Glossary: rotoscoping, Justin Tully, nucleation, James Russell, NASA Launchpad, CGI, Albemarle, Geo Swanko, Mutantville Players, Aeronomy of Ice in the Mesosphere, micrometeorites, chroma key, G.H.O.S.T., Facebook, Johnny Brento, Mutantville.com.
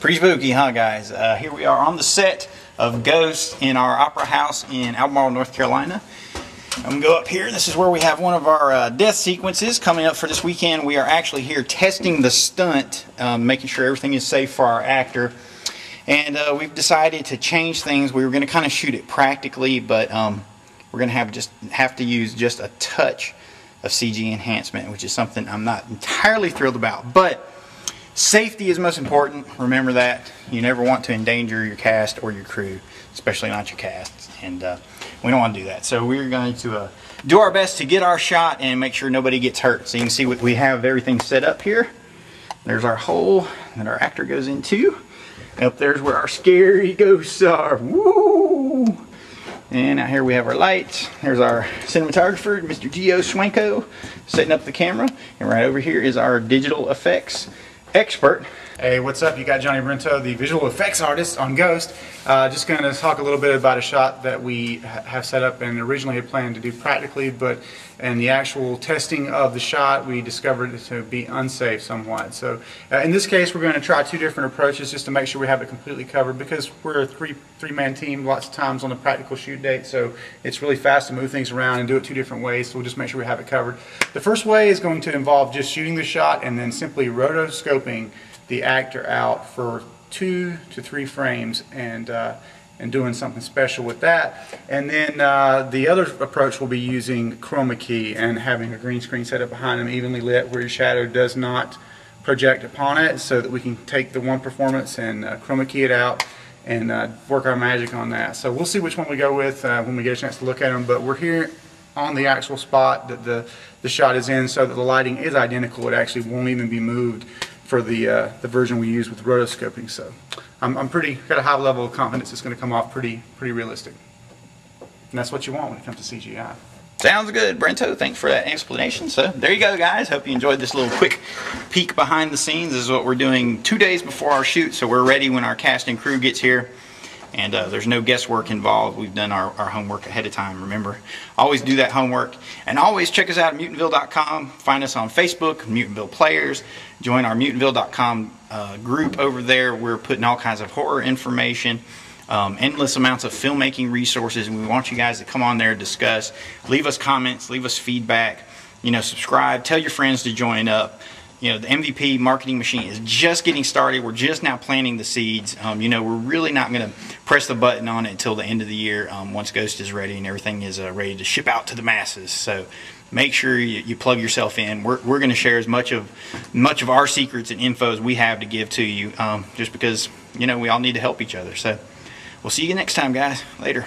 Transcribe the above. Pretty spooky, huh, guys? Here we are on the set of Ghost in our opera house in Albemarle, North Carolina. I'm going to go up here. This is where we have one of our death sequences coming up for this weekend. We are actually here testing the stunt, making sure everything is safe for our actor. And we've decided to change things. We were going to kind of shoot it practically, but we're going to have to use just a touch of CG enhancement, which is something I'm not entirely thrilled about. But safety is most important. Remember that. You never want to endanger your cast or your crew, especially not your cast, and we don't want to do that. So we're going to do our best to get our shot and make sure nobody gets hurt. So you can see what we have, everything set up here. There's our hole that our actor goes into. Up there's where our scary ghosts are. Woo! And out here we have our lights. There's our cinematographer, Mr. Geo Swanko, setting up the camera. And right over here is our digital effects expert. Hey, what's up? You got Johnny Brento, the visual effects artist on Ghost. Just going to talk a little bit about a shot that we have set up and originally had planned to do practically, but in the actual testing of the shot we discovered it to be unsafe somewhat. So in this case we're going to try two different approaches just to make sure we have it completely covered, because we're a three-man team lots of times on a practical shoot date, so it's really fast to move things around and do it two different ways, so we'll just make sure we have it covered. The first way is going to involve just shooting the shot and then simply rotoscoping the actor out for 2 to 3 frames and doing something special with that. And then the other approach will be using chroma key and having a green screen set up behind them, evenly lit, where your shadow does not project upon it, so that we can take the one performance and chroma key it out and work our magic on that. So we'll see which one we go with when we get a chance to look at them, but we're here on the actual spot that the shot is in, so that the lighting is identical. It actually won't even be moved for the version we use with rotoscoping. So I'm got a high level of confidence it's going to come off pretty realistic. And that's what you want when it comes to CGI. Sounds good, Brento. Thanks for that explanation. So there you go, guys. Hope you enjoyed this little quick peek behind the scenes. This is what we're doing 2 days before our shoot, so we're ready when our cast and crew gets here. And there's no guesswork involved. We've done our homework ahead of time. Remember, always do that homework. And always check us out at Mutantville.com. Find us on Facebook, Mutantville Players. Join our Mutantville.com group over there. We're putting all kinds of horror information, endless amounts of filmmaking resources. And we want you guys to come on there, discuss, leave us comments, leave us feedback, you know, subscribe, tell your friends to join up. You know, the MVP marketing machine is just getting started. We're just now planting the seeds. You know, we're really not going to press the button on it until the end of the year, once Ghost is ready and everything is ready to ship out to the masses. So make sure you plug yourself in. We're going to share as much of our secrets and info as we have to give to you, just because, you know, we all need to help each other. So we'll see you next time, guys. Later.